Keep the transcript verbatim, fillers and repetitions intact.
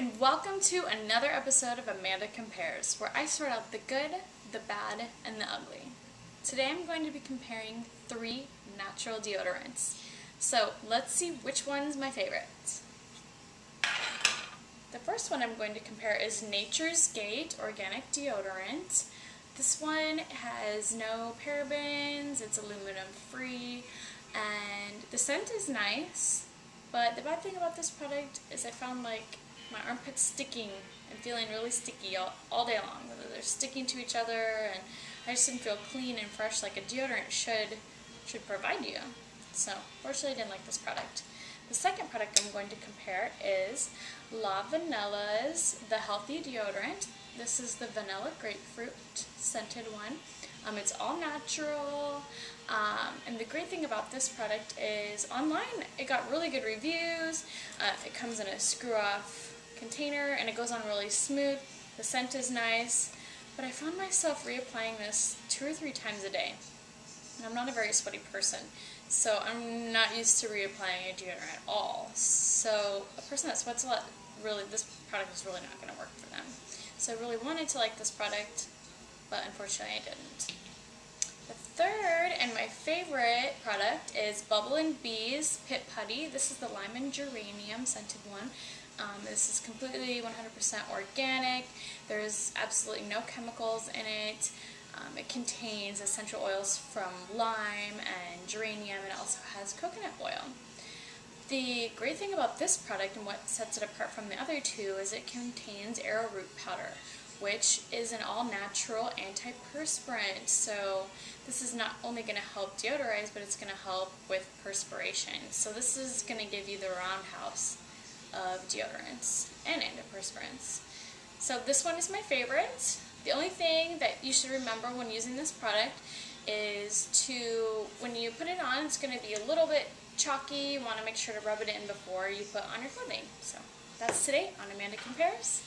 and welcome to another episode of Amanda Compares, where I sort out the good, the bad, and the ugly. Today I'm going to be comparing three natural deodorants. So let's see which one's my favorite. The first one I'm going to compare is Nature's Gate Organic Deodorant. This one has no parabens, it's aluminum free, and the scent is nice. But the bad thing about this product is I found like my armpits sticking and feeling really sticky all, all day long. They're sticking to each other and I just didn't feel clean and fresh like a deodorant should, should provide you. So fortunately I didn't like this product. The second product I'm going to compare is La Vanilla's The Healthy Deodorant. This is the vanilla grapefruit scented one. Um, it's all natural, um, and the great thing about this product is online it got really good reviews. Uh, it comes in a screw-off container and it goes on really smooth. The scent is nice, but I found myself reapplying this two or three times a day, and I'm not a very sweaty person, so I'm not used to reapplying a deodorant at all. So a person that sweats a lot, really, this product is really not going to work for them. So I really wanted to like this product, but unfortunately I didn't. The third and my favorite product is Bubble and Bee's Pit Putty. This is the lime and geranium scented one. Um, this is completely one hundred percent organic. There's absolutely no chemicals in it. Um, it contains essential oils from lime and geranium, and it also has coconut oil. The great thing about this product and what sets it apart from the other two is it contains arrowroot powder, which is an all-natural antiperspirant. So this is not only going to help deodorize, but it's going to help with perspiration. So this is going to give you the roundhouse of deodorants and antiperspirants. So this one is my favorite. The only thing that you should remember when using this product is to, when you put it on, it's going to be a little bit chalky. You want to make sure to rub it in before you put on your clothing. So that's today on Amanda Compares.